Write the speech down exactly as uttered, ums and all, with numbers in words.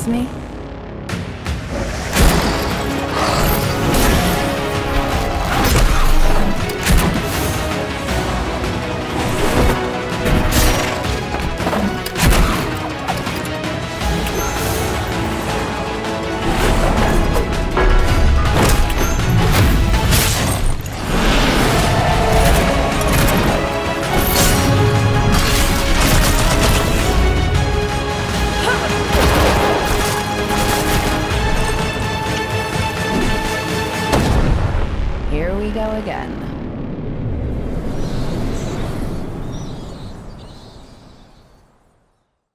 miss me?